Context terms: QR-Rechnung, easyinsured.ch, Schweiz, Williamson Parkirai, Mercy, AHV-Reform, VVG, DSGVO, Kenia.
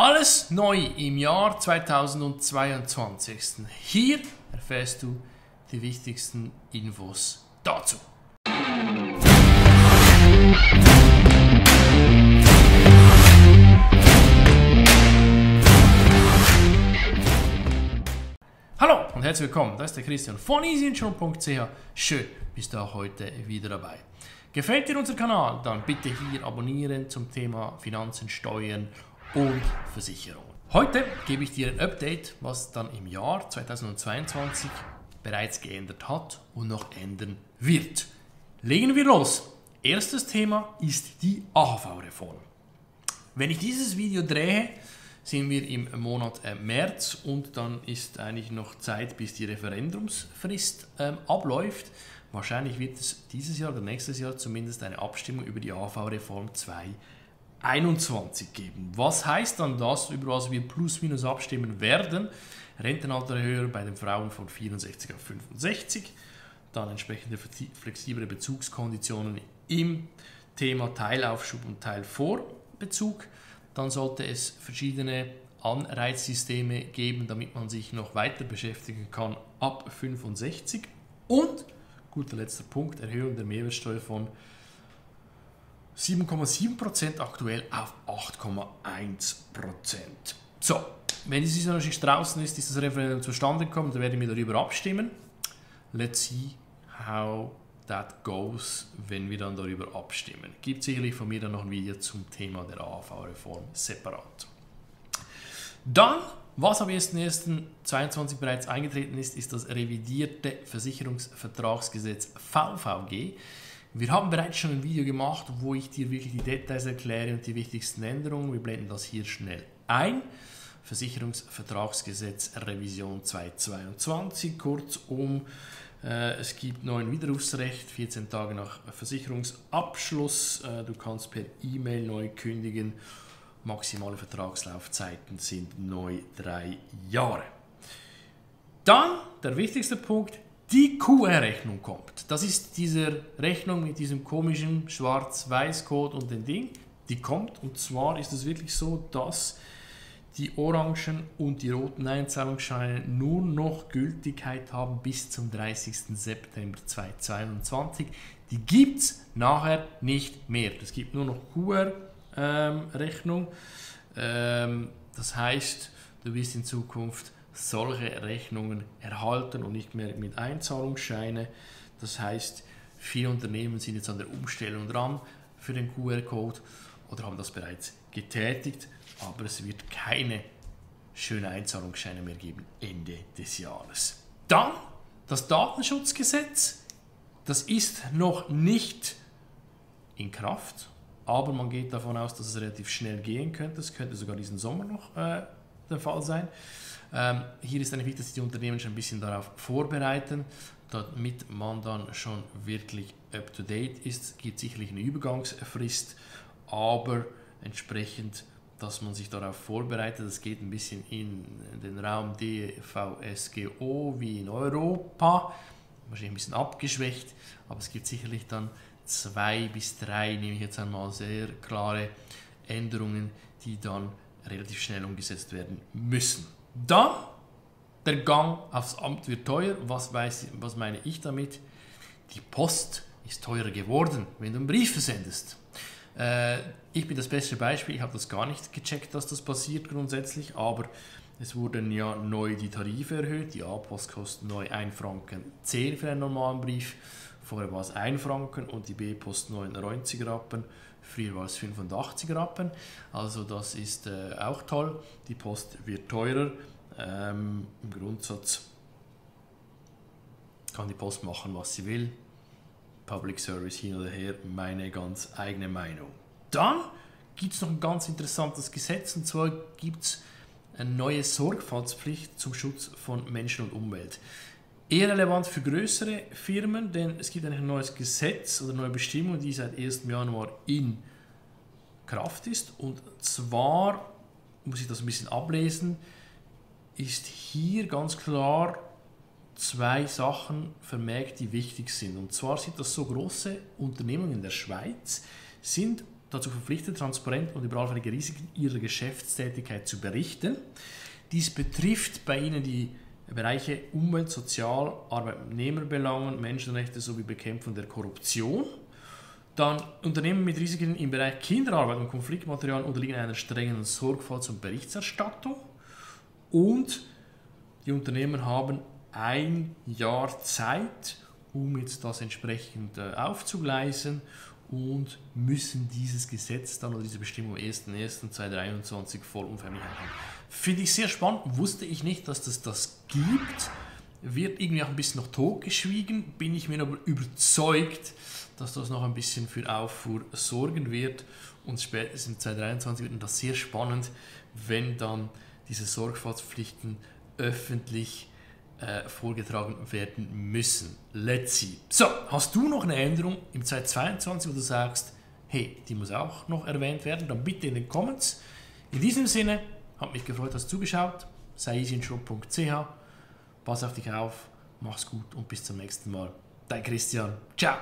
Alles neu im Jahr 2022. Hier erfährst du die wichtigsten Infos dazu. Hallo und herzlich willkommen, das ist der Christian von easyinsured.ch. Schön, bist du auch heute wieder dabei. Gefällt dir unser Kanal, dann bitte hier abonnieren zum Thema Finanzen, Steuern und Versicherung. Heute gebe ich dir ein Update, was dann im Jahr 2022 bereits geändert hat und noch ändern wird. Legen wir los. Erstes Thema ist die AHV-Reform. Wenn ich dieses Video drehe, sind wir im Monat März und dann ist eigentlich noch Zeit, bis die Referendumsfrist abläuft. Wahrscheinlich wird es dieses Jahr oder nächstes Jahr zumindest eine Abstimmung über die AHV-Reform 2021 geben. Was heißt dann das, über was wir plus minus abstimmen werden? Rentenaltererhöhung bei den Frauen von 64 auf 65, dann entsprechende flexible Bezugskonditionen im Thema Teilaufschub und Teilvorbezug. Dann sollte es verschiedene Anreizsysteme geben, damit man sich noch weiter beschäftigen kann ab 65. Und, guter letzter Punkt, Erhöhung der Mehrwertsteuer von 7,7% aktuell auf 8,1%. So, wenn dieses Jahr noch draußen ist, ist das Referendum zustande gekommen, dann werden wir darüber abstimmen. Let's see how that goes, wenn wir dann darüber abstimmen. Gibt sicherlich von mir dann noch ein Video zum Thema der AHV-Reform separat. Dann, was am 1.1.22 bereits eingetreten ist, ist das revidierte Versicherungsvertragsgesetz VVG. Wir haben bereits schon ein Video gemacht, wo ich dir wirklich die Details erkläre und die wichtigsten Änderungen. Wir blenden das hier schnell ein. Versicherungsvertragsgesetz Revision 2022, kurzum, es gibt neuen Widerrufsrecht, 14 Tage nach Versicherungsabschluss. Du kannst per E-Mail neu kündigen. Maximale Vertragslaufzeiten sind neu 3 Jahre. Dann der wichtigste Punkt, die QR-Rechnung kommt. Das ist diese Rechnung mit diesem komischen Schwarz-Weiß-Code und dem Ding. Die kommt, und zwar ist es wirklich so, dass die orangen und die roten Einzahlungsscheine nur noch Gültigkeit haben bis zum 30. September 2022. Die gibt es nachher nicht mehr. Es gibt nur noch QR-Rechnung. Das heißt, du wirst in Zukunft solche Rechnungen erhalten und nicht mehr mit Einzahlungsscheine. Das heißt, viele Unternehmen sind jetzt an der Umstellung dran für den QR-Code oder haben das bereits getätigt. Aber es wird keine schönen Einzahlungsscheine mehr geben Ende des Jahres. Dann das Datenschutzgesetz. Das ist noch nicht in Kraft, aber man geht davon aus, dass es relativ schnell gehen könnte. Es könnte sogar diesen Sommer noch der Fall sein. Hier ist wichtig, dass die Unternehmen schon ein bisschen darauf vorbereiten, damit man dann schon wirklich up-to-date ist. Es gibt sicherlich eine Übergangsfrist, aber entsprechend, dass man sich darauf vorbereitet. Das geht ein bisschen in den Raum DSGVO wie in Europa, wahrscheinlich ein bisschen abgeschwächt, aber es gibt sicherlich dann 2 bis 3, nehme ich jetzt einmal, sehr klare Änderungen, die dann relativ schnell umgesetzt werden müssen. Dann, der Gang aufs Amt wird teuer. Was meine ich damit? Die Post ist teurer geworden, wenn du einen Brief versendest. Ich bin das beste Beispiel, ich habe das gar nicht gecheckt, dass das passiert grundsätzlich, aber es wurden ja neu die Tarife erhöht, die A-Post kostet neu 1,10 Franken für einen normalen Brief, vorher war es 1 Franken und die B-Post 99 Rappen, früher war es 85 Rappen, also das ist auch toll, die Post wird teurer, im Grundsatz kann die Post machen, was sie will. Public Service hin oder her, meine ganz eigene Meinung. Dann gibt es noch ein ganz interessantes Gesetz, und zwar gibt es eine neue Sorgfaltspflicht zum Schutz von Menschen und Umwelt. Eher relevant für größere Firmen, denn es gibt ein neues Gesetz oder neue Bestimmung, die seit 1. Januar in Kraft ist. Und zwar, muss ich das ein bisschen ablesen, ist hier ganz klar 2 Sachen vermerkt, die wichtig sind. Und zwar sind das so, große Unternehmen in der Schweiz sind dazu verpflichtet, transparent und über allfällige Risiken ihrer Geschäftstätigkeit zu berichten. Dies betrifft bei Ihnen die Bereiche Umwelt, Sozial, Arbeitnehmerbelangen, Menschenrechte sowie Bekämpfung der Korruption. Dann Unternehmen mit Risiken im Bereich Kinderarbeit und Konfliktmaterial unterliegen einer strengen Sorgfalts- und Berichterstattung. Und die Unternehmen haben 1 Jahr Zeit, um jetzt das entsprechend aufzugleisen, und müssen dieses Gesetz dann oder diese Bestimmung am 01.01.2023 vollumfänglich haben. Finde ich sehr spannend, wusste ich nicht, dass das gibt. Wird irgendwie auch ein bisschen noch totgeschwiegen, bin ich mir aber überzeugt, dass das noch ein bisschen für Aufruhr sorgen wird, und spätestens 2023 wird das sehr spannend, wenn dann diese Sorgfaltspflichten öffentlich vorgetragen werden müssen. Let's see. So, hast du noch eine Änderung im 2022, wo du sagst, hey, die muss auch noch erwähnt werden, dann bitte in den Comments. In diesem Sinne, hat mich gefreut, dass du zugeschaut hast. Sei easyinsured.ch. Pass auf dich auf, mach's gut und bis zum nächsten Mal. Dein Christian. Ciao.